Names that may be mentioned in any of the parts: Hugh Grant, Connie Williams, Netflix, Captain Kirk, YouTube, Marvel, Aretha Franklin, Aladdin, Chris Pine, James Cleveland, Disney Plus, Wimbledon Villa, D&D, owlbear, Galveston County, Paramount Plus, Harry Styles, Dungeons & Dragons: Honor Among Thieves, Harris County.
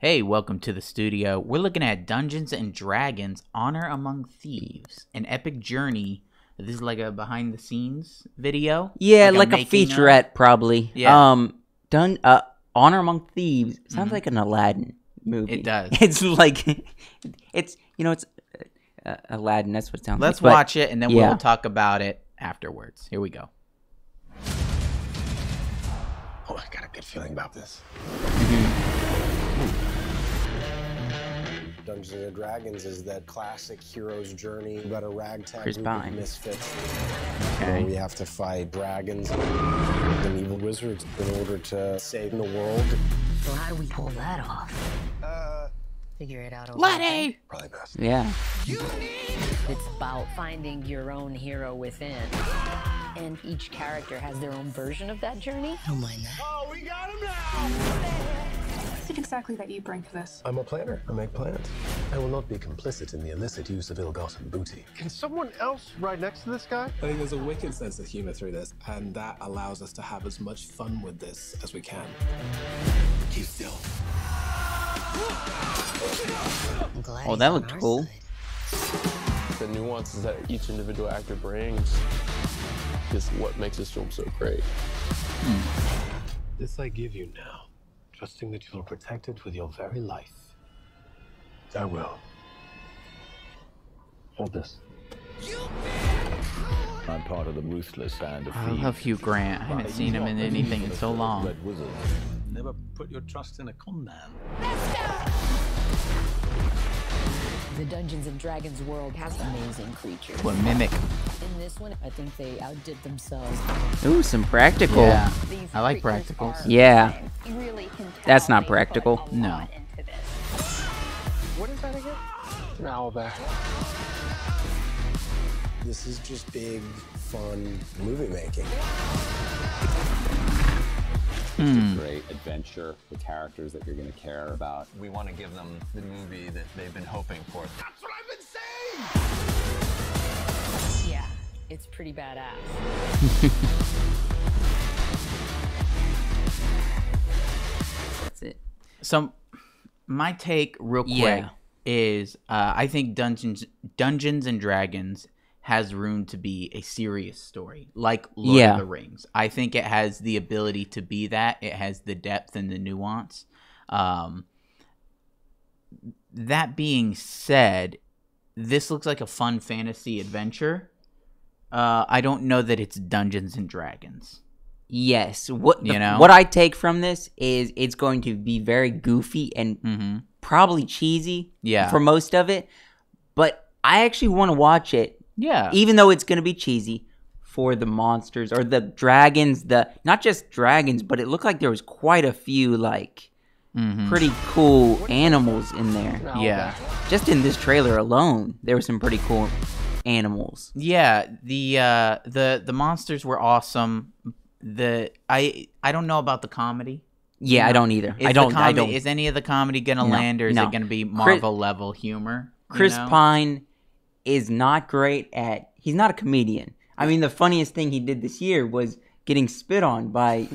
Hey, welcome to the studio. We're looking at Dungeons & Dragons: Honor Among Thieves, an epic journey. This is like a behind-the-scenes video? Yeah, like a featurette, probably. Yeah. Honor Among Thieves sounds like an Aladdin movie. It does. It's like, it's Aladdin, that's what it sounds like. Let's watch it, and then we'll talk about it afterwards. Here we go. Oh, I got a good feeling about this. Dungeons and Dragons is that classic hero's journey about a ragtag group of misfits. Okay. We have to fight dragons and evil wizards in order to save the world. So how do we pull that off? Figure it out. Laddie! Probably best. Yeah. It's about finding your own hero within. And each character has their own version of that journey. Don't mind that. Oh, we got him now! Exactly that you bring to this. I'm a planner. I make plans. I will not be complicit in the illicit use of ill-gotten booty. Can someone else right next to this guy? I think there's a wicked sense of humor through this, and that allows us to have as much fun with this as we can. Keep still. Oh, that looked cool. The nuances that each individual actor brings is what makes this film so great. This I give you now. Trusting that you'll protect it with your very life. I will. Hold this. I'm part of the ruthless band of thieves. I love Hugh Grant. I haven't seen him in anything in so long. Never put your trust in a con man. The Dungeons and Dragons world has amazing creatures. What mimic? In this one, I think they outdid themselves. Ooh, some practical. Yeah. I like practicals. Yeah. Really that's not practical. No. What is that again? An owlbear. This is just big, fun movie making. It's a great adventure with characters that you're going to care about. We want to give them the movie that they've been hoping for. That's what I've been saying! Yeah, it's pretty badass. So, my take real quick is I think Dungeons and Dragons has room to be a serious story, like Lord of the Rings. I think it has the ability to be that. It has the depth and the nuance. That being said, this looks like a fun fantasy adventure. I don't know that it's Dungeons and Dragons. Yes, what I take from this is it's going to be very goofy and probably cheesy for most of it, but I actually want to watch it. Yeah. Even though it's going to be cheesy for the monsters or the dragons, not just dragons, but it looked like there was quite a few like pretty cool animals in there. Yeah. Just in this trailer alone, there were some pretty cool animals. Yeah, the monsters were awesome. I don't know about the comedy. Yeah, I don't either. Is any of the comedy gonna land, or is it gonna be Marvel level humor? Chris Pine is not great at. He's not a comedian. I mean, the funniest thing he did this year was getting spit on by,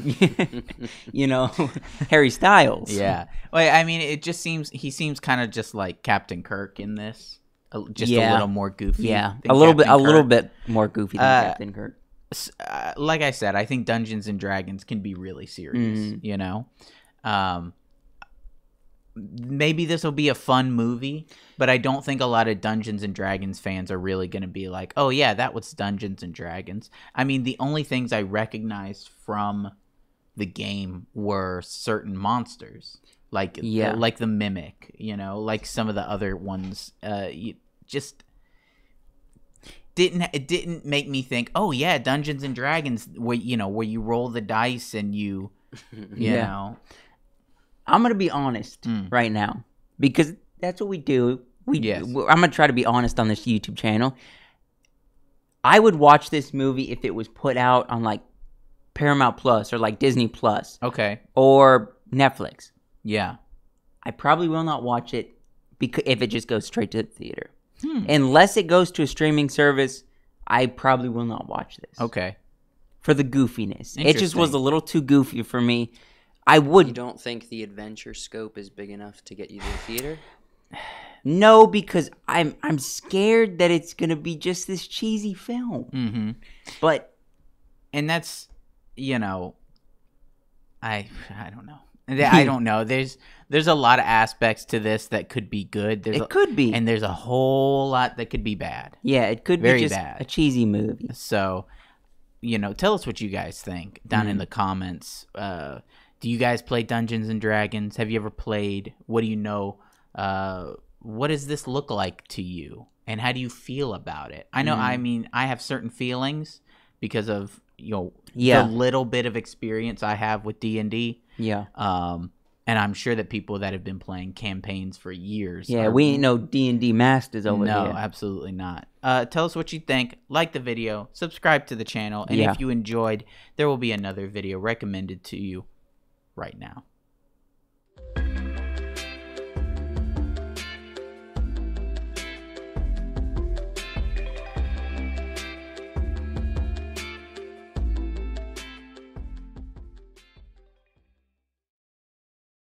Harry Styles. Yeah. Well, I mean, it just seems he seems kind of just like Captain Kirk in this, just a little more goofy. Yeah, a little bit more goofy than Captain Kirk. Like I said, I think Dungeons and Dragons can be really serious, maybe this will be a fun movie, but I don't think a lot of Dungeons and Dragons fans are really going to be like, oh yeah, that was Dungeons and Dragons. I mean, the only things I recognized from the game were certain monsters, like the Mimic, like some of the other ones, it didn't make me think, oh yeah, Dungeons and Dragons, where you roll the dice and you know. I'm gonna be honest right now, because that's what we do. I'm gonna try to be honest on this YouTube channel. I would watch this movie if it was put out on like Paramount Plus or like Disney Plus, or Netflix. Yeah, I probably will not watch it because if it just goes straight to the theater. Unless it goes to a streaming service, I probably will not watch this. Okay. For the goofiness. It just was a little too goofy for me. I would. You don't think the adventure scope is big enough to get you to the theater? No, because I'm scared that it's gonna be just this cheesy film. Mm-hmm. But, and that's, you know, I don't know. I don't know. There's a lot of aspects to this that could be good. There's could be, and there's a whole lot that could be bad. Yeah, it could be just bad. A cheesy movie. So, you know, tell us what you guys think down in the comments. Do you guys play Dungeons and Dragons? Have you ever played? What do you know? What does this look like to you? And how do you feel about it? I know. I mean, I have certain feelings because of the little bit of experience I have with D&D. Yeah. And I'm sure that people that have been playing campaigns for years. Yeah, we ain't no D&D masters over here. No, absolutely not. Tell us what you think. Like the video. Subscribe to the channel. And if you enjoyed, there will be another video recommended to you right now.